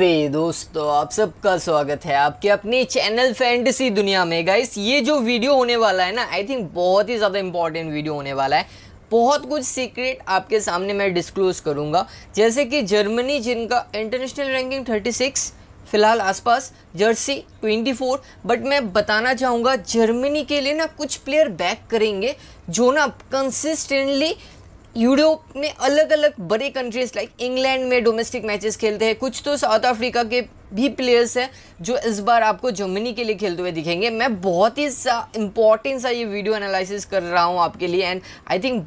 नमस्ते दोस्तों, आप सबका स्वागत है आपके अपने चैनल फैंटेसी दुनिया में। गाइस, ये जो वीडियो होने वाला है ना, आई थिंक बहुत ही ज़्यादा इंपॉर्टेंट वीडियो होने वाला है। बहुत कुछ सीक्रेट आपके सामने मैं डिस्क्लोज करूँगा, जैसे कि जर्मनी जिनका इंटरनेशनल रैंकिंग 36 फिलहाल आसपास, जर्सी 24। बट मैं बताना चाहूँगा जर्मनी के लिए ना कुछ प्लेयर बैक करेंगे जो ना कंसिस्टेंटली यूरोप में अलग अलग बड़े कंट्रीज़ लाइक इंग्लैंड में डोमेस्टिक मैचेस खेलते हैं। कुछ तो साउथ अफ्रीका के भी प्लेयर्स हैं जो इस बार आपको जर्मनी के लिए खेलते हुए दिखेंगे। मैं बहुत ही इंपॉर्टेंट सा ये वीडियो एनालिसिस कर रहा हूँ आपके लिए, एंड आई थिंक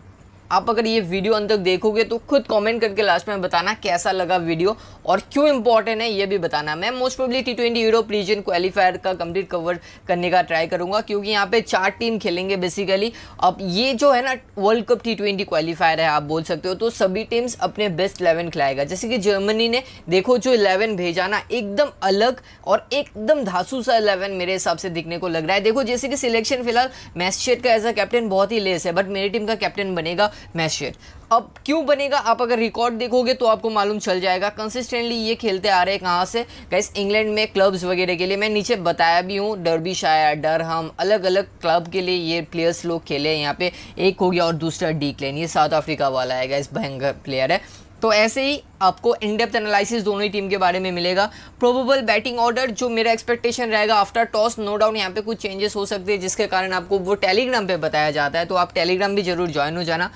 आप अगर ये वीडियो अंत तक देखोगे तो खुद कमेंट करके लास्ट में बताना कैसा लगा वीडियो और क्यों इंपॉर्टेंट है ये भी बताना। मैं most probably T20 Europe region qualifier का कंप्लीट कवर करने का ट्राई करूंगा, क्योंकि यहाँ पे 4 टीम खेलेंगे बेसिकली। अब ये जो है ना वर्ल्ड कप T20 क्वालिफायर है आप बोल सकते हो, तो सभी टीम्स अपने बेस्ट 11 खिलाएगा। जैसे कि जर्मनी ने देखो जो 11 भेजा ना, एकदम अलग और एकदम धांसू सा 11 मेरे हिसाब से दिखने को लग रहा है। देखो जैसे कि सिलेक्शन फिलहाल मैचशेट का एज अ कैप्टन बहुत ही लेस है, बट मेरी टीम का कैप्टन बनेगा मैचशेट। अब क्यों बनेगा, आप अगर रिकॉर्ड देखोगे तो आपको मालूम चल जाएगा। कंसिस्टेंटली ये खेलते आ रहे हैं कहाँ से गाइस, इंग्लैंड में क्लब्स वगैरह के लिए। मैं नीचे बताया भी हूँ, डर्बीशायर, डरहम, अलग अलग क्लब के लिए ये प्लेयर्स लोग खेले। यहाँ पे एक हो गया और दूसरा डीक्लेन, ये साउथ अफ्रीका वाला है गाइस, भयंकर प्लेयर है। तो ऐसे ही आपको इनडेप्थ एनालिसिस दोनों ही टीम के बारे में मिलेगा। प्रोबेबल बैटिंग ऑर्डर जो मेरा एक्सपेक्टेशन रहेगा आफ्टर टॉस, नो डाउट यहाँ पे कुछ चेंजेस हो सकते हैं, जिसके कारण आपको वो टेलीग्राम पे बताया जाता है, तो आप टेलीग्राम भी जरूर ज्वाइन हो जाना।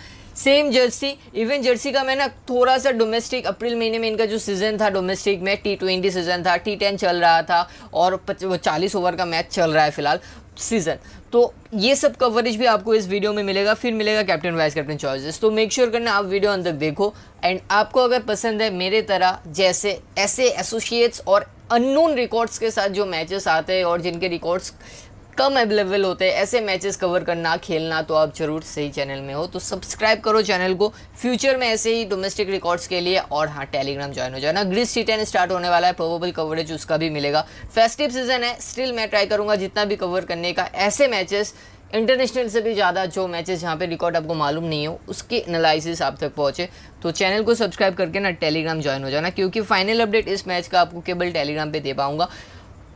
सेम जर्सी, इवन जर्सी का मैं ना थोड़ा सा डोमेस्टिक अप्रैल महीने में इनका जो सीज़न था डोमेस्टिक में T20 सीज़न था, T10 चल रहा था और 40 ओवर का मैच चल रहा है फिलहाल सीज़न, तो ये सब कवरेज भी आपको इस वीडियो में मिलेगा। फिर मिलेगा कैप्टन वाइस कैप्टन चॉइसेस, तो मेक श्योर करना आप वीडियो अंत तक देखो। एंड आपको अगर पसंद है मेरे तरह जैसे ऐसे एसोसिएट्स और अननोन रिकॉर्ड्स के साथ जो मैचेस आते हैं और जिनके रिकॉर्ड्स कम अवेलेबल होते हैं, ऐसे मैचेस कवर करना खेलना, तो आप जरूर सही चैनल में हो, तो सब्सक्राइब करो चैनल को फ्यूचर में ऐसे ही डोमेस्टिक रिकॉर्ड्स के लिए। और हाँ, टेलीग्राम ज्वाइन हो जाना। ग्रीस T10 स्टार्ट होने वाला है, प्रोबेबल कवरेज उसका भी मिलेगा। फेस्टिव सीजन है, स्टिल मैं ट्राई करूँगा जितना भी कवर करने का। ऐसे मैचेस इंटरनेशनल से भी ज़्यादा जो मैचेस जहाँ पे रिकॉर्ड आपको मालूम नहीं हो, उसके एनालिसिस आप तक पहुँचे, तो चैनल को सब्सक्राइब करके ना टेलीग्राम ज्वाइन हो जाना, क्योंकि फाइनल अपडेट इस मैच का आपको केवल टेलीग्राम पे दे पाऊँगा।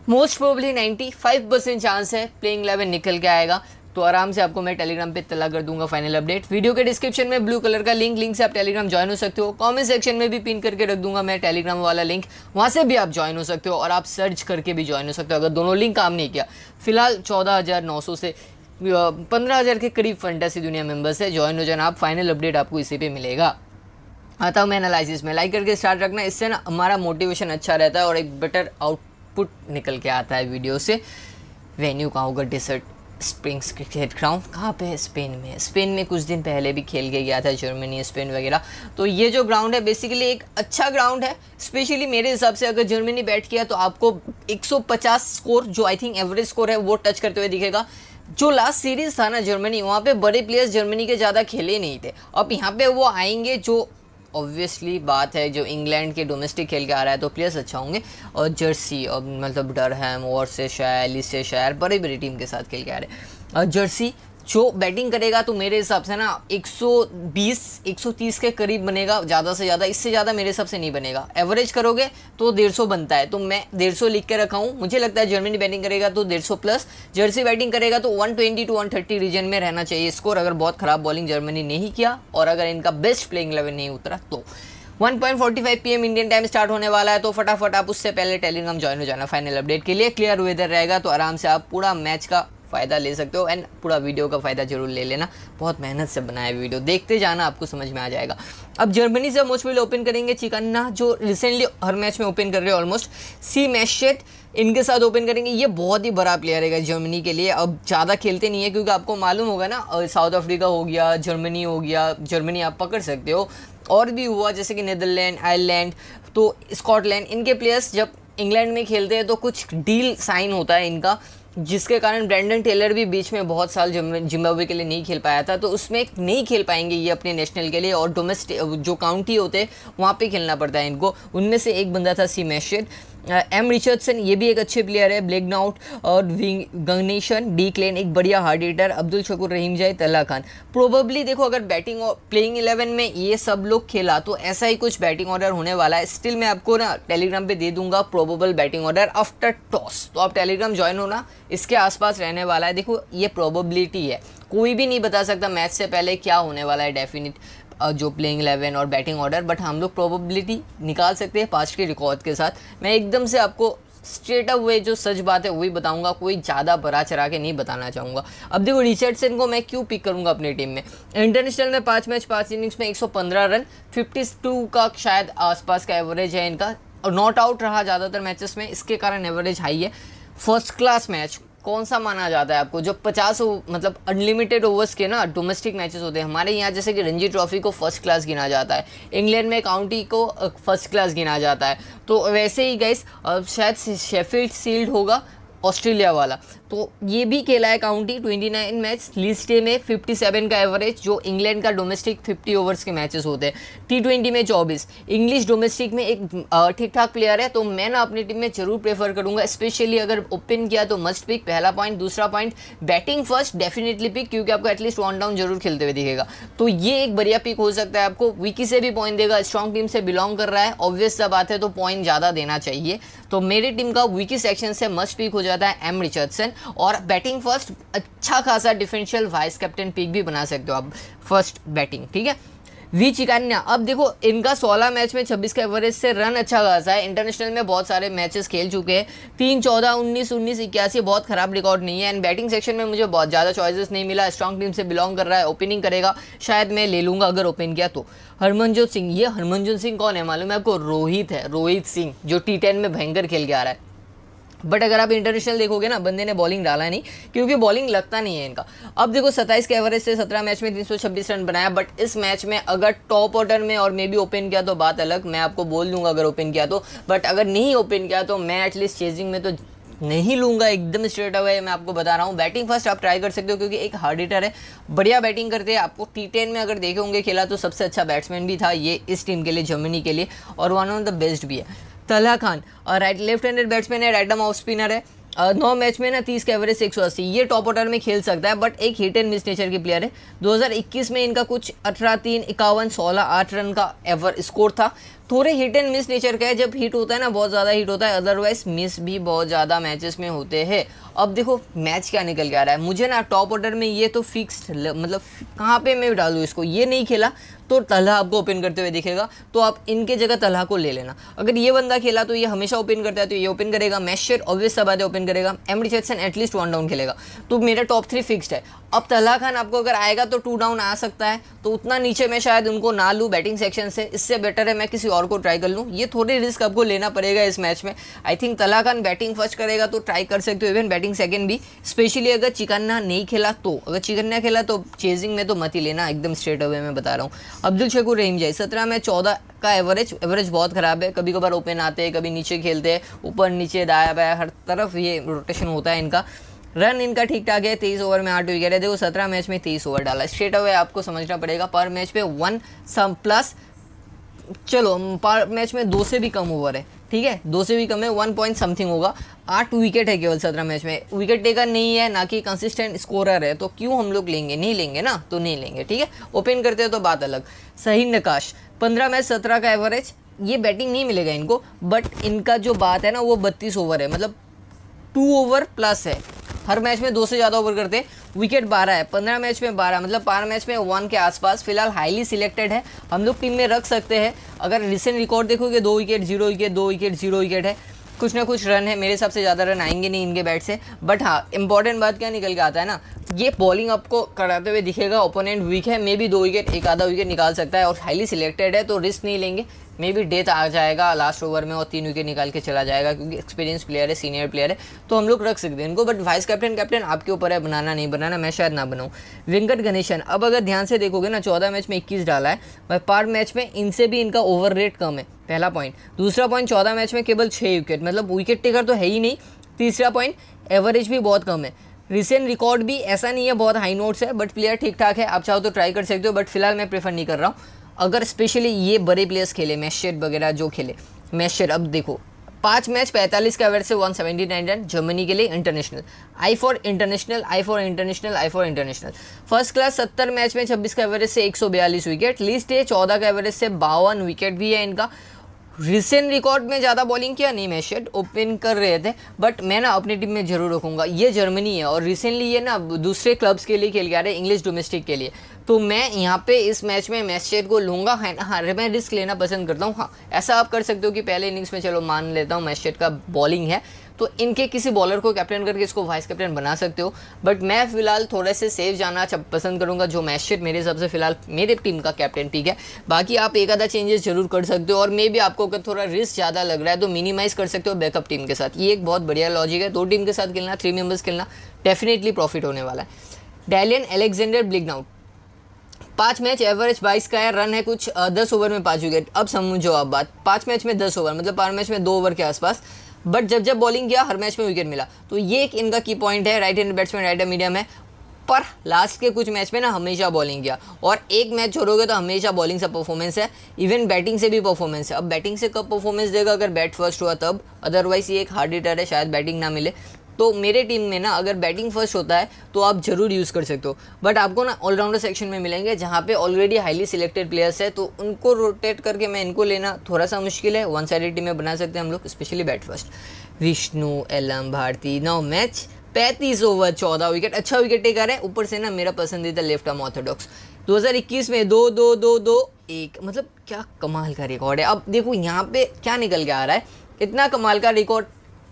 मोस्ट प्रोबेबली 95% चांस है प्लेइंग 11 निकल के आएगा, तो आराम से आपको मैं टेलीग्राम पे तला कर दूंगा फाइनल अपडेट। वीडियो के डिस्क्रिप्शन में ब्लू कलर का लिंक से आप टेलीग्राम ज्वाइन हो सकते हो। कमेंट सेक्शन में भी पिन करके रख दूंगा मैं टेलीग्राम वाला लिंक, वहाँ से भी आप ज्वाइन हो सकते हो और आप सर्च करके भी ज्वाइन हो सकते हो। अगर दोनों लिंक काम नहीं किया, फिलहाल 14,900 से 15,000 के करीब फैंटेसी दुनिया मेंबर्स है, ज्वाइन हो जाना आप। फाइनल अपडेट आपको इसी पे मिलेगा। आता हूँ मैं एनालिसिस में, लाइक करके स्टार्ट रखना, इससे ना हमारा मोटिवेशन अच्छा रहता है और एक बेटर आउटपुट निकल के आता है वीडियो से। वेन्यू कहाँ होगा, डेजर्ट स्प्रिंग्स क्रिकेट ग्राउंड, कहाँ पे है, स्पेन में है। स्पेन में कुछ दिन पहले भी खेल के गया था जर्मनी स्पेन वगैरह, तो ये जो ग्राउंड है बेसिकली एक अच्छा ग्राउंड है। स्पेशली मेरे हिसाब से अगर जर्मनी बैट किया तो आपको 150 स्कोर जो आई थिंक एवरेज स्कोर है वो टच करते हुए दिखेगा। जो लास्ट सीरीज़ था ना जर्मनी, वहाँ पे बड़े प्लेयर्स जर्मनी के ज़्यादा खेले नहीं थे। अब यहाँ पे वो आएंगे, जो ऑब्वियसली बात है जो इंग्लैंड के डोमेस्टिक खेल के आ रहा है, तो प्लेयर्स अच्छा होंगे। और जर्सी और मतलब डरहम, वॉर्सेशायर, लिसेशायर, बड़ी बड़ी टीम के साथ खेल के आ रहे हैं। और जर्सी जो बैटिंग करेगा तो मेरे हिसाब से ना 120 130 के करीब बनेगा, ज़्यादा से ज़्यादा, इससे ज़्यादा मेरे हिसाब से नहीं बनेगा। एवरेज करोगे तो 150 बनता है, तो मैं 150 लिख के रखा हूँ। मुझे लगता है जर्मनी बैटिंग करेगा तो 150 प्लस, जर्सी बैटिंग करेगा तो 120 to 130 रीजन में रहना चाहिए स्कोर, अगर बहुत ख़राब बॉलिंग जर्मनी नहीं किया और अगर इनका बेस्ट प्लेइंग 11 नहीं उतरा तो। 1:45 PM इंडियन टाइम स्टार्ट होने वाला है, तो फटाफट आप उससे पहले टेलीग्राम ज्वाइन हो जाना फाइनल अपडेट के लिए। क्लियर वेदर रहेगा तो आराम से आप पूरा मैच का फ़ायदा ले सकते हो, एंड पूरा वीडियो का फ़ायदा जरूर ले लेना। बहुत मेहनत से बनाया वीडियो, देखते जाना आपको समझ में आ जाएगा। अब जर्मनी से मोस्ट प्रोबेबली ओपन करेंगे चिकन्ना, जो रिसेंटली हर मैच में ओपन कर रहे हैं ऑलमोस्ट। सी मैचशेट इनके साथ ओपन करेंगे, ये बहुत ही बड़ा प्लेयर है जर्मनी के लिए। अब ज़्यादा खेलते नहीं है क्योंकि आपको मालूम होगा ना, साउथ अफ्रीका हो गया, जर्मनी हो गया, जर्मनी आप पकड़ सकते हो। और भी हुआ जैसे कि नीदरलैंड, आयरलैंड, तो स्कॉटलैंड, इनके प्लेयर्स जब इंग्लैंड में खेलते हैं तो कुछ डील साइन होता है इनका, जिसके कारण ब्रैंडन टेलर भी बीच में बहुत साल जिम्बाब्वे के लिए नहीं खेल पाया था, तो उसमें नहीं खेल पाएंगे ये अपने नेशनल के लिए। और डोमेस्टिक जो काउंटी होते हैं वहाँ पे खेलना पड़ता है इनको, उनमें से एक बंदा था सी मैशेट, एम रिचर्डसन ये भी एक अच्छे प्लेयर है, ब्लेगनाउट और गंगनेशन, डी क्लेन एक बढ़िया हार्ड हिटर, अब्दुल शकूर रहीम जाए, तल्ला खान। प्रोबेबली देखो अगर बैटिंग और प्लेइंग 11 में ये सब लोग खेला तो ऐसा ही कुछ बैटिंग ऑर्डर होने वाला है। स्टिल मैं आपको ना टेलीग्राम पे दे दूंगा probable batting order after toss, तो आप टेलीग्राम ज्वाइन होना, इसके आसपास रहने वाला है। देखो ये प्रोबेबिलिटी है, कोई भी नहीं बता सकता मैच से पहले क्या होने वाला है डेफिनेट जो प्लेइंग 11 और बैटिंग ऑर्डर, बट हम लोग प्रोबेबिलिटी निकाल सकते हैं पास्ट के रिकॉर्ड के साथ। मैं एकदम से आपको स्ट्रेट अप हुए जो सच बात है वही बताऊंगा, कोई ज़्यादा बढ़ा चढ़ा के नहीं बताना चाहूँगा। अब देखो रिचर्डसन को मैं क्यों पिक करूँगा अपनी टीम में, इंटरनेशनल में 5 मैच 5 इनिंग्स में 115 रन, 52 का शायद आसपास का एवरेज है इनका, और नॉट आउट रहा ज़्यादातर मैचेस में, इसके कारण एवरेज हाई है। फर्स्ट क्लास मैच कौन सा माना जाता है आपको, जो 50 मतलब अनलिमिटेड ओवर्स के ना डोमेस्टिक मैचेस होते हैं हमारे यहाँ, जैसे कि रणजी ट्रॉफी को फर्स्ट क्लास गिना जाता है, इंग्लैंड में काउंटी को फर्स्ट क्लास गिना जाता है, तो वैसे ही गाइस शायद शेफील्ड शील्ड होगा ऑस्ट्रेलिया वाला, तो ये भी खेला है काउंटी 29 मैच, लीस्ट डे में 57 का एवरेज, जो इंग्लैंड का डोमेस्टिक 50 ओवर्स के मैचेस होते हैं, T20 में 24। इंग्लिश डोमेस्टिक में एक ठीक ठाक प्लेयर है, तो मैं ना अपनी टीम में ज़रूर प्रेफर करूंगा, स्पेशली अगर ओपन किया तो मस्ट पिक, पहला पॉइंट। दूसरा point batting first definitely pick, क्योंकि आपको एटलीस्ट वन डाउन जरूर खेलते हुए दिखेगा, तो ये एक बढ़िया पिक हो सकता है। आपको विकी से भी पॉइंट देगा, स्ट्रॉन्ग टीम से बिलोंग कर रहा है, ऑब्वियस सा बात है, तो पॉइंट ज़्यादा देना चाहिए, तो मेरी टीम का विकी सेक्शन से मस्ट पिक हो जाता है एम रिचर्डसन। और बैटिंग फर्स्ट अच्छा खासा डिफेंशियल वाइस कैप्टन पिक भी बना सकते हो आप फर्स्ट बैटिंग, ठीक है। वी चिकान्या, अब देखो इनका 16 मैच में 26 का एवरेज से रन अच्छा खासा है, इंटरनेशनल में बहुत सारे मैचेस खेल चुके हैं, 3, 14, 19, 19, 81 बहुत ख़राब रिकॉर्ड नहीं है। एंड बैटिंग सेक्शन में मुझे बहुत ज़्यादा चॉइसेस नहीं मिला, स्ट्रॉन्ग टीम से बिलोंग कर रहा है, ओपनिंग करेगा, शायद मैं ले लूँगा अगर ओपन किया तो। हरमनजोत सिंह, ये हरमनजोत सिंह कौन है मालूम है आपको, रोहित है, रोहित सिंह, जो T10 में भयंकर खेल के आ रहा है, बट अगर आप इंटरनेशनल देखोगे ना बंदे ने बॉलिंग डाला नहीं, क्योंकि बॉलिंग लगता नहीं है इनका। अब देखो 27 के एवरेज से 17 मैच में 326 रन बनाया, बट इस मैच में अगर टॉप ऑर्डर में और मे बी ओपन किया तो बात अलग, मैं आपको बोल दूंगा अगर ओपन किया तो, बट अगर नहीं ओपन किया तो मैं एटलीस्ट चेजिंग में तो नहीं लूँगा, एकदम स्ट्रेट अवे मैं आपको बता रहा हूँ। बैटिंग फर्स्ट आप ट्राई कर सकते हो, क्योंकि एक हार्ड हिटर है, बढ़िया बैटिंग करते हैं, आपको T10 में अगर देखे होंगे खेला तो सबसे अच्छा बैट्समैन भी था ये इस टीम के लिए, जर्मनी के लिए, और वन ऑफ द बेस्ट भी है। Talha Khan right left handed batsman है, राइट आर्म ऑफ स्पिनर है, 9 मैच में ना 30 के एवरेज 180, ये टॉप ऑर्डर में खेल सकता है, बट एक हिट एंड मिस नेचर की प्लेयर है। 2021 में इनका कुछ 18, 3, 51, 16, 8 रन का एवर स्कोर था, थोड़े हिट एंड मिस नेचर का है, जब हिट होता है ना बहुत ज़्यादा हिट होता है, अदरवाइज मिस भी बहुत ज़्यादा मैचेस में होते हैं। अब देखो मैच क्या निकल के आ रहा है, मुझे ना टॉप ऑर्डर में ये तो फिक्स्ड मतलब कहाँ पे मैं डालूँ इसको, ये नहीं खेला तो तल्हा आपको ओपन करते हुए दिखेगा, तो आप इनके जगह तल्हा को ले लेना। अगर ये बंदा खेला तो ये हमेशा ओपन करता है, तो ये ओपन करेगा, मैच शेयर ऑब्वियस सब आदे ओपन करेगा, एम रिचर्डसन एटलीस्ट 1 डाउन खेलेगा, तो मेरा टॉप 3 फिक्स्ड है। अब तल्हा खान आपको अगर आएगा तो 2 डाउन आ सकता है, तो उतना नीचे मैं शायद उनको ना लूँ बैटिंग सेक्शन से, इससे बेटर है मैं किसी और को ट्राई कर लूँ, ये थोड़े रिस्क आपको लेना पड़ेगा इस मैच में। I think Talha Khan batting first करेगा तो ट्राई कर सकते हो, इवन बैटिंग सेकंड भी, स्पेशली अगर चिकन्ना नहीं खेला तो, अगर चिकन्ना खेला तो चेजिंग में तो मत ही लेना, एकदम स्ट्रेट अवे मैं बता रहा हूँ। अब्दुल शकूर रहीम जाए 17 में 14 का एवरेज बहुत ख़राब है, कभी कभार ओपन आते हैं, कभी नीचे खेलते हैं, ऊपर नीचे दाया बाया हर तरफ ये रोटेशन होता है इनका। रन इनका ठीक ठाक है, 23 ओवर में 8 विकेट है, देखो 17 मैच में 30 ओवर डाला, स्ट्रेट अवे आपको समझना पड़ेगा पर मैच पे 1 प्लस, चलो पर मैच में 2 से भी कम ओवर है, ठीक है 2 से भी कम है, 1 पॉइंट समथिंग होगा, 8 विकेट है केवल 17 मैच में, विकेट टेकर नहीं है, ना कि कंसिस्टेंट स्कोरर है, तो क्यों हम लोग लेंगे, नहीं लेंगे ना, तो नहीं लेंगे, ठीक है। ओपन करते हो तो बात अलग। सही नकाश 15 मैच 17 का एवरेज, ये बैटिंग नहीं मिलेगा इनको, बट इनका जो बात है ना वो 32 ओवर है, मतलब 2 ओवर प्लस है, हर मैच में 2 से ज़्यादा ओवर करते, विकेट 12 है, 15 मैच में 12 मतलब 4 मैच में 1 के आसपास, फिलहाल हाईली सिलेक्टेड है, हम लोग टीम में रख सकते हैं। अगर रिसेंट रिकॉर्ड देखोगे 2 विकेट 0 विकेट 2 विकेट 0 विकेट है, कुछ ना कुछ रन है, मेरे हिसाब से ज़्यादा रन आएंगे नहीं इनके बैट से, बट हाँ इंपॉर्टेंट बात क्या निकल के आता है ना, ये बॉलिंग आपको कराते हुए दिखेगा, ओपोनेंट वीक है, मे बी 2 विकेट 1 आधा विकेट निकाल सकता है, और हाईली सिलेक्टेड है तो रिस्क नहीं लेंगे, मे बी डेथ आ जाएगा लास्ट ओवर में और 3 विकेट निकाल के चला जाएगा, क्योंकि एक्सपीरियंस प्लेयर है, सीनियर प्लेयर है, तो हम लोग रख सकते हैं इनको, बट वाइस कैप्टन आपके ऊपर है बनाना नहीं बनाना, मैं शायद ना बनाऊँ। वेंकट गणेशन, अब अगर ध्यान से देखोगे ना 14 मैच में 21 डाला है, पर पार मैच में इनसे भी इनका ओवर रेट कम है, पहला पॉइंट। दूसरा पॉइंट 14 मैच में केवल 6 विकेट, मतलब विकेट टेकर तो है ही नहीं। तीसरा पॉइंट एवरेज भी बहुत कम है, रिसेंट रिकॉर्ड भी ऐसा नहीं है बहुत हाई नोट्स है, बट प्लेयर ठीक ठाक है, आप चाहो तो ट्राई कर सकते हो, बट फिलहाल मैं प्रेफर नहीं कर रहा हूँ, अगर स्पेशली ये बड़े प्लेयर्स खेले मैच शेयर वगैरह जो खेले मैच शेयर। अब देखो 5 मैच 45 के एवरेज से 179 रन, जर्मनी के लिए international. I for international, I for international, I for international. First class 70 match में 26 के एवरेज से 142 विकेट, लीस्ट है 14 के एवरेज से 52 विकेट भी है इनका। रिसेंट रिकॉर्ड में ज़्यादा बॉलिंग किया नहीं, मैं शेड ओपन कर रहे थे, बट मैं ना अपनी टीम में ज़रूर रखूँगा। ये जर्मनी है और रिसेंटली ये ना दूसरे क्लब्स के लिए खेल के आ रहे हैं, इंग्लिश डोमेस्टिक के लिए, तो मैं यहाँ पे इस मैच में मैच शेड को लूँगा। है ना, हाँ मैं रिस्क लेना पसंद करता हूँ। हाँ ऐसा आप कर सकते हो कि पहले इनिंग्स में चलो मान लेता हूँ मैच शेड का बॉलिंग है तो इनके किसी बॉलर को कैप्टन करके इसको वाइस कैप्टन बना सकते हो, बट मैं फिलहाल थोड़े से सेफ जाना पसंद करूंगा। जो मैच शेड मेरे हिसाब से फिलहाल मेरे टीम का कैप्टन पिक है, बाकी आप एक आधा चेंजेस जरूर कर सकते हो। और मे भी आपको अगर थोड़ा रिस्क ज़्यादा लग रहा है तो मिनिमाइज कर सकते हो बैकअप टीम के साथ। ये एक बहुत बढ़िया लॉजिक है, 2 टीम के साथ खेलना, 3 मेम्बर्स खेलना, डेफिनेटली प्रॉफिट होने वाला है। Dylan Alexander Blignaut 5 match average 22 का है, रन है कुछ, 10 ओवर में 5 विकेट। अब समझो आप बात, 5 मैच में 10 ओवर मतलब 5 मैच में 2 ओवर के आसपास, बट जब जब बॉलिंग किया हर मैच में विकेट मिला, तो ये एक इनका की पॉइंट है। Right hand batsman, right hand medium है, पर लास्ट के कुछ मैच में ना हमेशा बॉलिंग किया, और एक मैच छोड़ोगे तो हमेशा बॉलिंग से परफॉर्मेंस है, इवन बैटिंग से भी परफॉर्मेंस है। अब बैटिंग से कब परफॉर्मेंस देगा, अगर बैट फर्स्ट हुआ तब, अदरवाइज ये एक हार्ड हिटर है, शायद बैटिंग ना मिले। तो मेरे टीम में ना अगर बैटिंग फर्स्ट होता है तो आप ज़रूर यूज़ कर सकते हो, बट आपको ना ऑलराउंडर सेक्शन में मिलेंगे जहाँ पे ऑलरेडी हाईली सिलेक्टेड प्लेयर्स है, तो उनको रोटेट करके मैं इनको लेना थोड़ा सा मुश्किल है। 1 साइडेड टीमें बना सकते हैं हम लोग, स्पेशली बैट फर्स्ट। विष्णु एलम भारती 9 मैच 35 ओवर 14 विकेट, अच्छा विकेट टेकर है, ऊपर से ना मेरा पसंदीदा लेफ्ट आर्म ऑर्थोडॉक्स। 2021 में 2-2-2-2-1 मतलब क्या कमाल का रिकॉर्ड है। अब देखो यहाँ पर क्या निकल के आ रहा है, इतना कमाल का रिकॉर्ड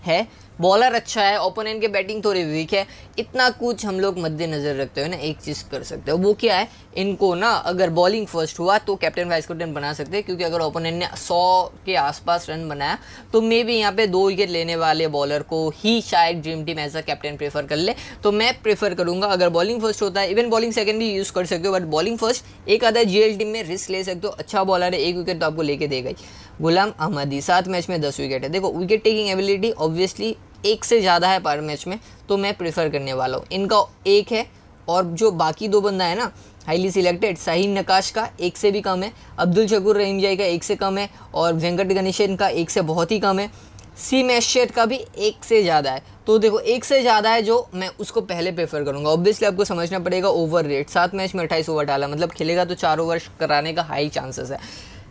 है, बॉलर अच्छा है, ओपोनेंट के बैटिंग थोड़ी वीक है, इतना कुछ हम लोग मद्देनजर रखते हो ना एक चीज़ कर सकते हो, वो क्या है, इनको ना अगर बॉलिंग फर्स्ट हुआ तो कैप्टन वाइस कैप्टन बना सकते हैं, क्योंकि अगर ओपोनेंट ने 100 के आसपास रन बनाया तो मे भी यहाँ पे 2 विकेट लेने वाले बॉलर को ही शायद dream team as a captain prefer कर ले। तो मैं प्रेफर करूँगा अगर बॉलिंग फर्स्ट होता है, इवन बॉलिंग सेकंड भी यूज़ कर सकते हो, बट बॉलिंग फर्स्ट एक आधा जीएल टीम में रिस्क ले सकते हो, अच्छा बॉलर है, 1 विकेट तो आपको लेके देगा ही। गुलाम अहमदी 7 मैच में 10 विकेट है। देखो विकेट टेकिंग एबिलिटी ऑब्वियसली 1 से ज़्यादा है पर मैच में, तो मैं प्रेफर करने वाला हूँ। इनका 1 है, और जो बाकी 2 बंदा है ना हाईली सिलेक्टेड, शाहीन नकाश का 1 से भी कम है, अब्दुल शकूर रहीमजाई का 1 से कम है, और वेंकट गणेशन का 1 से बहुत ही कम है, सी मैच शेड का भी 1 से ज़्यादा है। तो देखो 1 से ज़्यादा है जो मैं उसको पहले प्रेफर करूँगा। ऑब्वियसली आपको समझना पड़ेगा ओवर रेट, 7 मैच में 28 ओवर डाला, मतलब खेलेगा तो 4 ओवर कराने का हाई चांसेस है।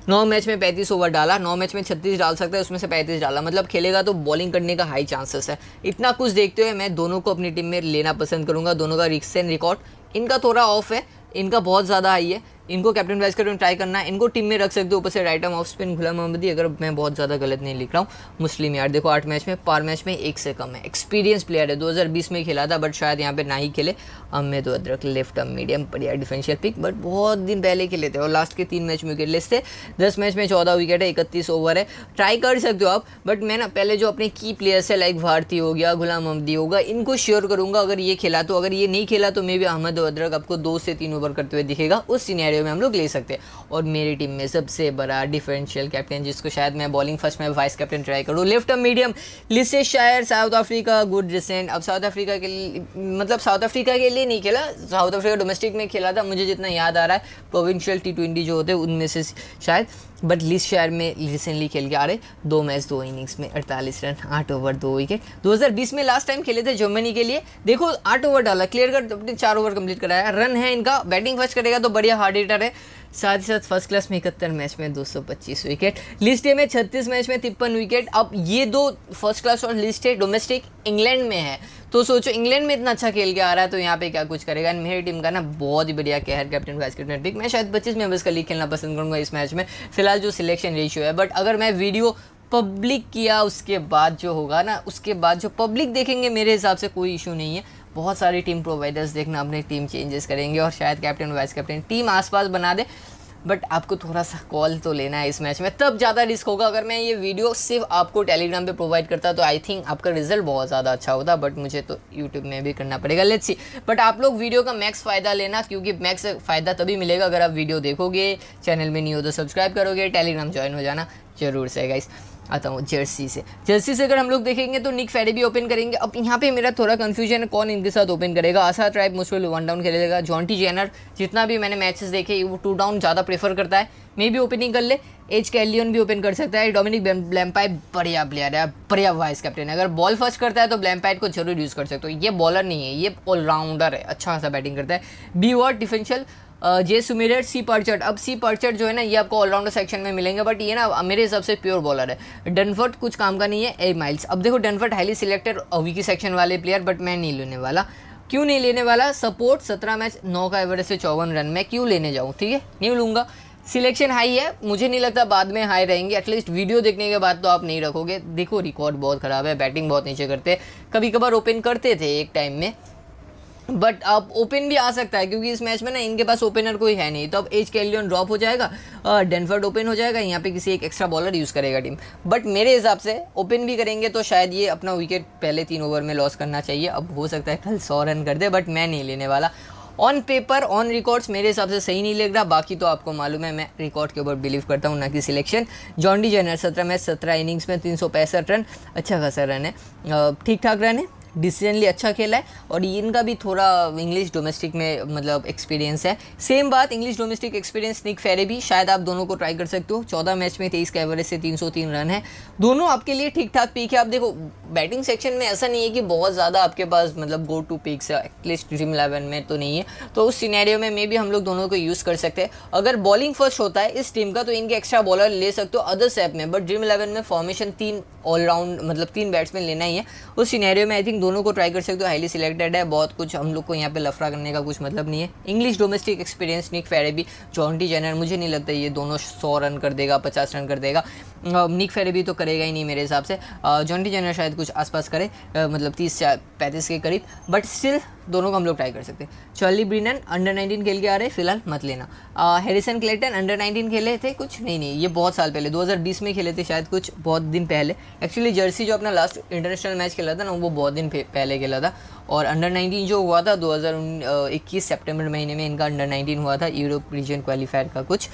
9 मैच में 35 ओवर डाला, 9 मैच में 36 डाल सकता है, उसमें से 35 डाला, मतलब खेलेगा तो बॉलिंग करने का हाई चांसेस है। इतना कुछ देखते हुए मैं दोनों को अपनी टीम में लेना पसंद करूंगा। दोनों का रिसेंट रिकॉर्ड, इनका थोड़ा ऑफ है, इनका बहुत ज़्यादा हाई है, इनको कैप्टन वाइस कैप्टन ट्राई करना है, इनको टीम में रख सकते हो। ऊपर से right arm off spin Ghulam Ahmadi, अगर मैं बहुत ज़्यादा गलत नहीं लिख रहा हूँ। मुस्लिम यार देखो 8 मैच में 4 मैच में 1 से कम है, एक्सपीरियंस प्लेयर है, 2020 में खेला था बट शायद यहाँ पे ना ही खेले। अहमद अदरक लेफ्ट आर्म मीडियम बढ़िया डिफेंशियल पिक, बट बहुत दिन पहले खेले थे और लास्ट के 3 मैच में विकेटलेस थे। 10 मैच में 14 विकेट है, 31 ओवर है, ट्राई कर सकते हो आप, बट मैं ना पहले जो अपने की प्लेयर्स है लाइक भारती हो गया, गुलाम अहमदी होगा, इनको श्योर करूँगा अगर ये खेला तो। अगर ये नहीं खेला तो मे भी अहमद अदरक आपको 2 से 3 ओवर करते हुए दिखेगा, उस में हम लोग ले सकते हैं। और मेरी टीम में सबसे बड़ा डिफरेंशियल कैप्टन, जिसको शायद मैं बॉलिंग फर्स्ट में वाइस कैप्टन ट्राई करूँ, लेफ्ट आर्म मीडियम लिसे शायर, साउथ अफ्रीका गुड रिसेंट। अब साउथ अफ्रीका के लिए, मतलब साउथ अफ्रीका के लिए नहीं खेला, साउथ अफ्रीका डोमेस्टिक में खेला था मुझे जितना याद आ रहा है, प्रोविंशियल T20 जो होते हैं उनमें से शायद, बट लिस्ट शहर में रिसेंटली खेल के आ रहे। 2 मैच 2 इनिंग्स में 48 रन, 8 ओवर 2 विकेट। 2020 में लास्ट टाइम खेले थे जर्मनी के लिए, देखो 8 ओवर डाला, क्लियर कर अपने 4 ओवर कंप्लीट कराया, रन है इनका, बैटिंग फर्स्ट करेगा तो बढ़िया हार्ड हिटर है। साथ ही साथ फर्स्ट क्लास में 71 मैच में 225 विकेट, लिस्ट ए में 36 मैच में 53 विकेट। अब ये 2 फर्स्ट क्लास और लिस्ट ए डोमेस्टिक इंग्लैंड में है, तो सोचो इंग्लैंड में इतना अच्छा खेल के आ रहा है तो यहाँ पे क्या कुछ करेगा। मेरी टीम का ना बहुत ही बढ़िया कहर कैप्टन वाइस कैप्टन पिक, मैं शायद 25 मेंबर्स का लीग खेलना पसंद करूँगा इस मैच में, फिलहाल जो सिलेक्शन रेशियो है। बट अगर मैं वीडियो पब्लिक किया उसके बाद जो होगा ना, उसके बाद जो पब्लिक देखेंगे मेरे हिसाब से कोई इशू नहीं है। बहुत सारे टीम प्रोवाइडर्स देखना अपने टीम चेंजेस करेंगे और शायद कैप्टन वाइस कैप्टन टीम आसपास बना दे, बट आपको थोड़ा सा कॉल तो लेना है इस मैच में, तब ज़्यादा रिस्क होगा। अगर मैं ये वीडियो सिर्फ आपको टेलीग्राम पे प्रोवाइड करता तो आई थिंक आपका रिजल्ट बहुत ज़्यादा अच्छा होता, बट मुझे तो यूट्यूब में भी करना पड़ेगा, लेट्स सी। बट आप लोग वीडियो का मैक्स फ़ायदा लेना, क्योंकि मैक्स फ़ायदा तभी मिलेगा अगर आप वीडियो देखोगे, चैनल में नहीं हो तो सब्सक्राइब करोगे, टेलीग्राम ज्वाइन हो जाना जरूर से गाइस। आता हूँ जर्सी से अगर हम लोग देखेंगे तो निक फेरी भी ओपन करेंगे। अब यहाँ पे मेरा थोड़ा कंफ्यूजन है कौन इनके साथ ओपन करेगा। आशा ट्राइब मुश्किल 1 डाउन खेलेगा, जॉन्टी जेनर जितना भी मैंने मैचेस देखे वो 2 डाउन ज़्यादा प्रेफर करता है, मे भी ओपनिंग कर ले। एज कैलियन भी ओपन कर सकता है। डोमिनिक ब्लैम्पायड बढ़िया प्लेयर है, बढ़िया वाइस कैप्टन है। अगर बॉल फर्स्ट करता है तो ब्लैम्पायड को जरूर यूज़ कर सकते हो। ये बॉलर नहीं है, ये ऑलराउंडर है, अच्छा खासा बैटिंग करता है। B Watt differential J Sumerauer C Perchard. अब सी पर्चर्ड जो है ना ये आपको ऑलराउंडर सेक्शन में मिलेंगे, बट ये ना मेरे हिसाब से प्योर बॉलर है। डनफर्ट कुछ काम का नहीं है। ए माइल्स, अब देखो डनफर्ट हाईली सिलेक्टेड वीकी सेक्शन वाले प्लेयर, बट मैं नहीं लेने वाला। क्यों नहीं लेने वाला? सपोर्ट 17 मैच 9 का एवरेज से 54 रन, मैं क्यों लेने जाऊँ? ठीक है, नहीं लूँगा। सिलेक्शन हाई है, मुझे नहीं लगता बाद में हाई रहेंगे, एटलीस्ट वीडियो देखने के बाद तो आप नहीं रखोगे। देखो रिकॉर्ड बहुत ख़राब है, बैटिंग बहुत नीचे करते, कभी कभार ओपन करते थे एक टाइम में, बट अब ओपन भी आ सकता है क्योंकि इस मैच में ना इनके पास ओपनर कोई है नहीं। तो अब एज कैलियन ड्रॉप हो जाएगा, डेनफर्ड ओपन हो जाएगा, यहाँ पे किसी एक एक्स्ट्रा बॉलर यूज़ करेगा टीम। बट मेरे हिसाब से ओपन भी करेंगे तो शायद ये अपना विकेट पहले 3 ओवर में लॉस करना चाहिए। अब हो सकता है कल 100 रन कर दे, बट मैं नहीं लेने वाला। ऑन पेपर ऑन रिकॉर्ड्स मेरे हिसाब से सही नहीं लग रहा, बाकी तो आपको मालूम है मैं रिकॉर्ड के ऊपर बिलीव करता हूँ, ना कि selection. Jonty Jenner 17 match 17 innings में 365 रन, अच्छा खासा रन है, ठीक ठाक रन है, डिसेंटली अच्छा खेला है। और इनका भी थोड़ा इंग्लिश डोमेस्टिक में मतलब एक्सपीरियंस है। सेम बात इंग्लिश डोमेस्टिक एक्सपीरियंस निक फेरे भी, शायद आप दोनों को ट्राई कर सकते हो। 14 मैच में 23 का एवरेज से 303 रन है, दोनों आपके लिए ठीक ठाक पीक है। आप देखो बैटिंग सेक्शन में ऐसा नहीं है कि बहुत ज़्यादा आपके पास मतलब गो टू पिक्स है, एटलीस्ट ड्रीम11 में तो नहीं है। तो उस सिनेरियो में मे भी हम लोग दोनों को यूज़ कर सकते हैं। अगर बॉलिंग फर्स्ट होता है इस टीम का तो इनके एक्स्ट्रा बॉलर ले सकते हो अदर सेप में, बट ड्रीम11 में फॉर्मेशन 3 ऑलराउंड मतलब 3 बैट्समैन लेना ही है। उस सिनेरियो में आई थिंक दोनों को ट्राई कर सकते हो। हाईली सिलेक्टेड है, बहुत कुछ हम लोग को यहाँ पे लफड़ा करने का कुछ मतलब नहीं है। English domestic experience Nick फेरेबी, Jonty Jenner, मुझे नहीं लगता ये दोनों 100 रन कर देगा, 50 रन कर देगा। निक फेरेबी तो करेगा ही नहीं मेरे हिसाब से, जॉन्टी जेनर शायद कुछ आसपास करे, मतलब 30 या 35 के करीब, बट स्टिल दोनों को हम लोग ट्राई कर सकते हैं। चार्ली ब्रिनन अंडर 19 खेल के आ रहे, फिलहाल मत लेना। हैरिसन क्लेटन अंडर 19 खेले थे कुछ, नहीं ये बहुत साल पहले 2020 में खेले थे शायद, कुछ बहुत दिन पहले। एक्चुअली जर्सी जो अपना लास्ट इंटरनेशनल मैच खेला था ना वो बहुत दिन पहले खेला था। और अंडर 19 जो हुआ था 2021 सेप्टेम्बर महीने में इनका अंडर 19 हुआ था यूरोप रीजन क्वालिफायर का कुछ।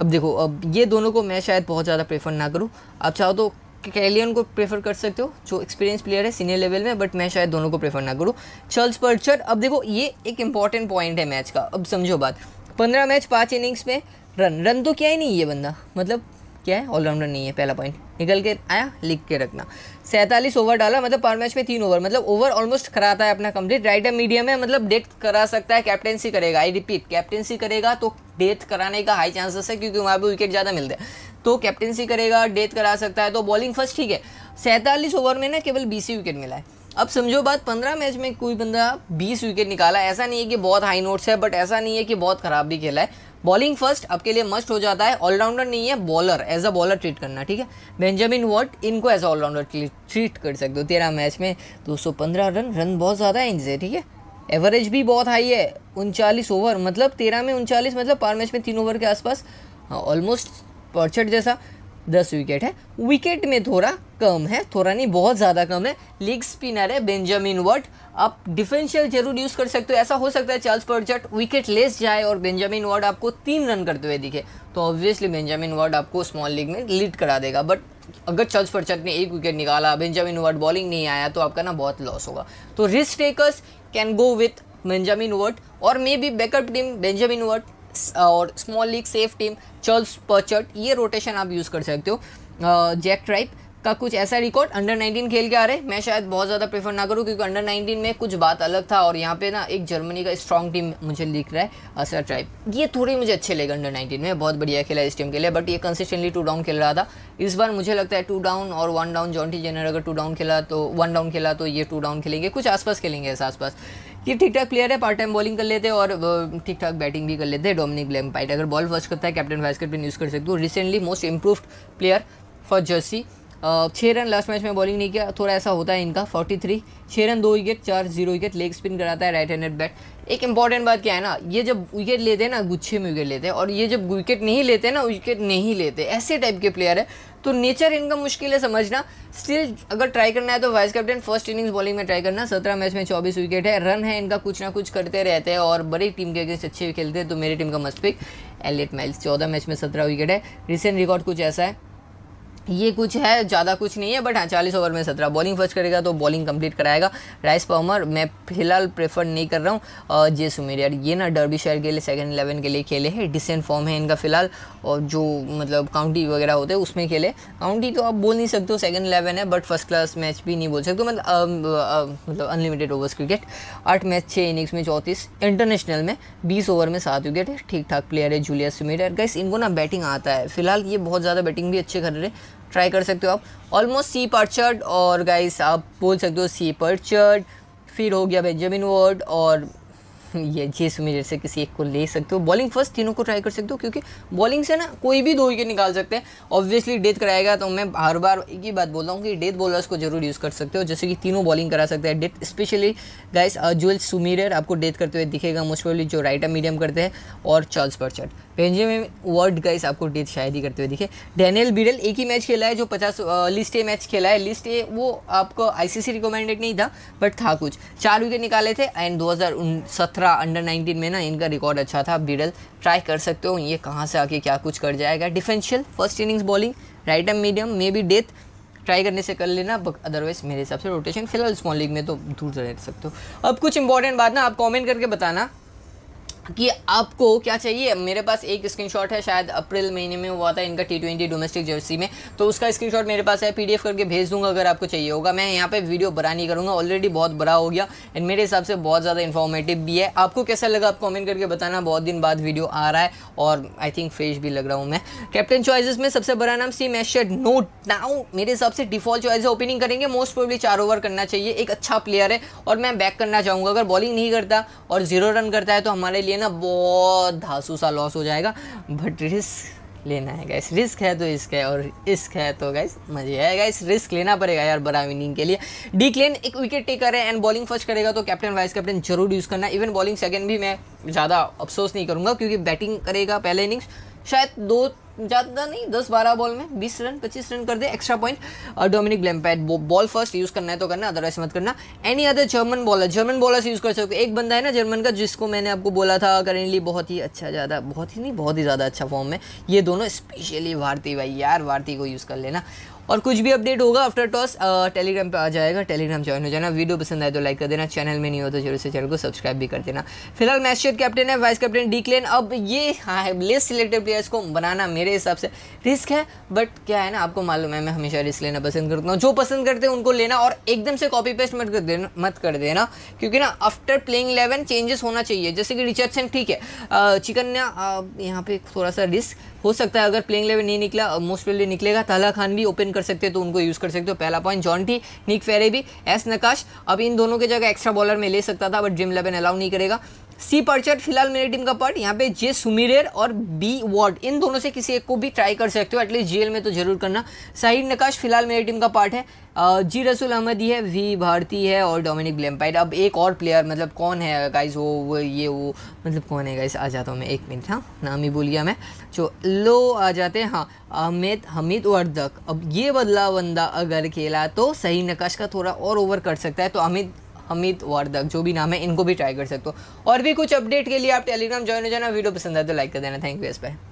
अब देखो अब ये दोनों को मैं शायद बहुत ज़्यादा प्रेफर ना करूँ। आप चाहो तो कैलियन को प्रेफर कर सकते हो जो एक्सपीरियंस प्लेयर है सीनियर लेवल में, बट मैं शायद दोनों को प्रेफर ना करूँ। चार्ल्स पर्चर्ड, अब देखो ये एक इंपॉर्टेंट पॉइंट है मैच का, अब समझो बात। 15 मैच 5 इनिंग्स में रन तो क्या ही नहीं ये बंदा, मतलब क्या है ऑलराउंडर नहीं है। पहला पॉइंट निकल के आया, लिख के रखना। 47 ओवर डाला, मतलब पर मैच में 3 ओवर, मतलब ओवर ऑलमोस्ट कराता है अपना कंप्लीट। राइट है मीडियम है, मतलब डेथ करा सकता है, कैप्टेंसी करेगा। आई रिपीट कैप्टेंसी करेगा तो डेथ कराने का हाई चांसेस है क्योंकि वहाँ पर विकेट ज़्यादा मिलते हैं, तो कैप्टेंसी करेगा, डेथ करा सकता है। तो बॉलिंग फर्स्ट ठीक है। 47 ओवर में ना केवल 20 विकेट मिला है। अब समझो बात, 15 मैच में कोई बंदा 20 विकेट निकाला, ऐसा नहीं है कि बहुत हाई नोट्स है, बट ऐसा नहीं है कि बहुत ख़राब भी खेला है। बॉलिंग फर्स्ट आपके लिए मस्ट हो जाता है, ऑलराउंडर नहीं है, bowler as a bowler treat करना, ठीक है। बेंजामिन वॉट, इनको एज ऑलराउंडर ट्रीट कर सकते हो। 13 मैच में 215 रन, रन बहुत ज़्यादा है इनसे, ठीक है। एवरेज भी बहुत हाई है, 39 ओवर मतलब 13 में 39, मतलब पर मैच में 3 ओवर के आसपास, ऑलमोस्ट पर्चर्ड जैसा। 10 विकेट है, विकेट में थोड़ा कम है, थोड़ा नहीं बहुत ज़्यादा कम है। लेग स्पिनर है बेंजामिन वॉट, आप डिफेंशियल जरूर यूज़ कर सकते हो। ऐसा हो सकता है चार्ल्स पर्चर्ड विकेट लेस जाए और बेंजामिन वॉट आपको 3 रन करते हुए दिखे, तो ऑब्वियसली बेंजामिन वॉट आपको स्मॉल लीग में लीड करा देगा। बट अगर चार्ल्स पर्चर्ड ने 1 विकेट निकाला, बेंजामिन वॉट बॉलिंग नहीं आया, तो आपका ना बहुत लॉस होगा। तो risk takers can go with Benjamin Watt, और maybe backup team Benjamin Watt और small league safe team Charles Perchard, ये रोटेशन आप यूज़ कर सकते हो। जैक ट्राइप का कुछ ऐसा रिकॉर्ड, अंडर 19 खेल के आ रहे, मैं शायद बहुत ज़्यादा प्रेफर ना करूं क्योंकि अंडर 19 में कुछ बात अलग था, और यहाँ पे ना एक जर्मनी का स्ट्रॉन्ग टीम मुझे दिख रहा है। असर ट्राइप ये थोड़ी मुझे अच्छे लगे, अंडर 19 में बहुत बढ़िया खेला इस टीम के लिए, बट ये कंसिस्टेंटली 2 डाउन खेल रहा था। इस बार मुझे लगता है 2 डाउन और 1 डाउन, जॉन्टी जेनर अगर 2 डाउन खेला तो 1 डाउन खेला तो ये 2 डाउन खेलेंगे, कुछ आसपास खेलेंगे ऐसा आसपास। ये ठीक ठाक प्लेयर है, पार्ट टाइम बॉलिंग कर लेते हैं और ठीक ठाक बैटिंग भी कर लेते हैं। डोमिनिक ब्लैम्पायड अगर बॉल फर्स्ट करता है कैप्टन वाइस कैप्टन यूज़ कर सकते हो। Recently most improved player for Jersey, 6 run last match में बॉलिंग नहीं किया, थोड़ा ऐसा होता है इनका। 43, 6 run 2 wicket 4 0 wicket, leg spin कराता है, राइट हैंडेड बैट। एक इंपॉर्टेंट बात क्या है ना, ये जब विकेट लेते हैं ना गुच्छे में विकेट लेते हैं, और ये जब विकेट नहीं लेते ना विकेट नहीं लेते, ऐसे टाइप के प्लेयर है। तो नेचर इनका मुश्किल है समझना। स्टिल अगर ट्राई करना है तो vice captain first innings bowling में ट्राई करना। 17 मैच में 24 विकेट है, रन है इनका, कुछ ना कुछ करते रहते हैं और बड़ी टीम के अगेंस्ट अच्छे खेलते हैं। तो मेरी टीम का must pick Elliot Miles, 14 match में 17 विकेट है। रिसेंट रिकॉर्ड कुछ ऐसा है, ये कुछ है, ज़्यादा कुछ नहीं है। बट हाँ, 40 ओवर में 17 बॉलिंग फर्स्ट करेगा तो बॉलिंग कंप्लीट कराएगा। राइस पामर मैं फिलहाल प्रेफर नहीं कर रहा हूँ। जे सुमेरियर ये ना डर्बी शहर के लिए सेकंड 11 के लिए खेले हैं, डिसेंट फॉर्म है इनका फ़िलहाल। और जो मतलब काउंटी वगैरह होते हैं उसमें खेले, काउंटी तो आप बोल नहीं सकते हो सेकंड 11 है, बट फर्स्ट क्लास मैच भी नहीं बोल सकते। मतलब unlimited overs cricket, 8 match 6 innings में 34। इंटरनेशनल में 20 ओवर में 7 विकेट है, ठीक ठाक प्लेयर है जूलियस सुमेरियर। गाइस इनको ना बैटिंग आता है फिलहाल, ये बहुत ज़्यादा बैटिंग भी अच्छे कर रहे हैं, ट्राई कर सकते हो आप। ऑलमोस्ट सी पार्चर्ड, और गाइस आप बोल सकते हो सी पार्चर्ड, फिर हो गया बेंजामिन वार्ड, और ये जे सुमेरियर से किसी एक को ले सकते हो। बॉलिंग फर्स्ट तीनों को ट्राई कर सकते हो, क्योंकि बॉलिंग से ना कोई भी 2 विकेट निकाल सकते हैं। ऑब्वियसली डेथ कराएगा तो मैं हर बार एक ही बात बोल रहा हूँ कि डेथ बॉलर्स को जरूर यूज़ कर सकते हो, जैसे कि तीनों बॉलिंग करा सकते हैं death. Specially guys Jules Sumerauer आपको डेथ करते हुए दिखेगा मोस्ट प्रोबेबली, जो राइट आर्म मीडियम करते हैं, और Charles Perchard. Benjamin Ward guys आपको डेथ शायद ही करते हुए दिखे। डैनियल बिरेल एक ही मैच खेला है, जो 50 लिस्ट A मैच खेला है। लिस्ट A वो आपको ICC रिकमेंडेड नहीं था, बट था कुछ। 4 विकेट निकाले थे, एंड 2017 अंडर 19 में ना इनका रिकॉर्ड अच्छा था। बिरेल ट्राई कर सकते हो, ये कहाँ से आके क्या कुछ कर जाएगा। Differential first innings bowling right arm medium, may be death try करने से कर लेना, अदरवाइज मेरे हिसाब से रोटेशन फिलहाल स्मॉल लीग में तो दूर रह सकते हो। अब कुछ इंपॉर्टेंट बात ना आप कॉमेंट करके बताना कि आपको क्या चाहिए। मेरे पास एक स्क्रीनशॉट है, शायद अप्रैल महीने में हुआ था इनका T20 डोमेस्टिक जर्सी में, तो उसका स्क्रीनशॉट मेरे पास है, PDF करके भेज दूंगा अगर आपको चाहिए होगा। मैं यहाँ पे वीडियो बड़ा नहीं करूँगा, ऑलरेडी बहुत बड़ा हो गया, एंड मेरे हिसाब से बहुत ज़्यादा इन्फॉर्मेटिव भी है। आपको कैसा लगा आप कॉमेंट करके बताना। बहुत दिन बाद वीडियो आ रहा है, और आई थिंक फ्रेश भी लग रहा हूँ मैं। कैप्टन चॉइसेस में सबसे बड़ा नाम सी मैशेड, नो डाउट मेरे हिसाब से डिफॉल्ट चॉइस है। ओपनिंग करेंगे मोस्ट प्रोबेबली, 4 ओवर करना चाहिए, एक अच्छा प्लेयर है, और मैं बैक करना चाहूँगा। अगर बॉलिंग नहीं करता और 0 रन करता है तो हमारे लिए ना बहुत धांसू सा लॉस हो जाएगा, बट रिस्क लेना है गाइस। रिस्क है तो रिस्क है, और रिस्क है तो गाइस मजे है गाइस, रिस्क लेना पड़ेगा यार बड़ा विनिंग के लिए। डी क्लेन एक विकेट टेकर है, एंड बॉलिंग फर्स्ट करेगा तो कैप्टन वाइस कैप्टन जरूर यूज़ करना। इवन बॉलिंग सेकंड भी मैं ज़्यादा अफसोस नहीं करूँगा, क्योंकि बैटिंग करेगा पहले इनिंग्स, शायद 10-12 बॉल में 20 रन 25 रन कर दे, एक्स्ट्रा पॉइंट। और Dominic Blampied ball first, use करना है तो करना, अदरवाइज मत करना। Any other German bowler, German bowlers use कर सकते हो। एक बंदा है ना जर्मन का, जिसको मैंने आपको बोला था करेंटली बहुत ही अच्छा, ज़्यादा बहुत ही नहीं बहुत ही ज़्यादा अच्छा फॉर्म है। ये दोनों स्पेशली भारती भाई, यार भारती को यूज़ कर लेना। और कुछ भी अपडेट होगा आफ्टर टॉस टेलीग्राम पे आ जाएगा, टेलीग्राम ज्वाइन हो जाना। वीडियो पसंद आए तो लाइक कर देना, चैनल में नहीं हो तो जरूर से चैनल को सब्सक्राइब भी कर देना। फिलहाल मैच शेयर कैप्टन है, वाइस कैप्टन डिक्लेन। अब ये हाँ, लेस सिलेक्टेड प्लेयर्स को बनाना मेरे हिसाब से रिस्क है, बट क्या है ना आपको मालूम है मैं हमेशा रिस्क लेना पसंद करता हूँ। जो पसंद करते हैं उनको लेना, और एकदम से कॉपी पेस्ट मत कर देना, क्योंकि ना आफ्टर प्लेइंग 11 चेंजेस होना चाहिए। जैसे कि रिचर्डसन ठीक है, चिकन ने यहाँ पे थोड़ा सा रिस्क हो सकता है, अगर प्लेइंग 11 नहीं निकला मोस्ट प्रोबेबली निकलेगा। ताला खान भी ओपन कर सकते हैं तो उनको यूज़ कर सकते हो, पहला पॉइंट। जॉन्टी, निक फेरे भी, एस नकाश, अब इन दोनों के जगह एक्स्ट्रा बॉलर में ले सकता था, बट ड्रीम11 अलाउ नहीं करेगा। सी पर्चर फिलहाल मेरी टीम का पार्ट। यहाँ पे जे सुमेरियर और बी वार्ड, इन दोनों से किसी एक को भी ट्राई कर सकते हो, एटलीस्ट जेल में तो जरूर करना। साहिद नकाश फिलहाल मेरी टीम का पार्ट है। जी रसूल अहमदी है, वी भारती है, और डोमिनिक ब्लैम्पैड। अब एक और प्लेयर मतलब कौन है गाइस, वो मतलब कौन है गाइस, आ जाता हूँ मैं, एक मिनट। हाँ, नाम ही भूल गया मैं, जो लो आ जाते हैं। हाँ, हमीद वर्धक। अब ये बदला बंदा अगर खेला तो सही नकाश का थोड़ा और ओवर कर सकता है, तो अमित वार्धक जो भी नाम है इनको भी ट्राई कर सकते हो। और भी कुछ अपडेट के लिए आप टेलीग्राम ज्वाइन हो जाना। वीडियो पसंद आए तो लाइक कर देना। Thank you, bye.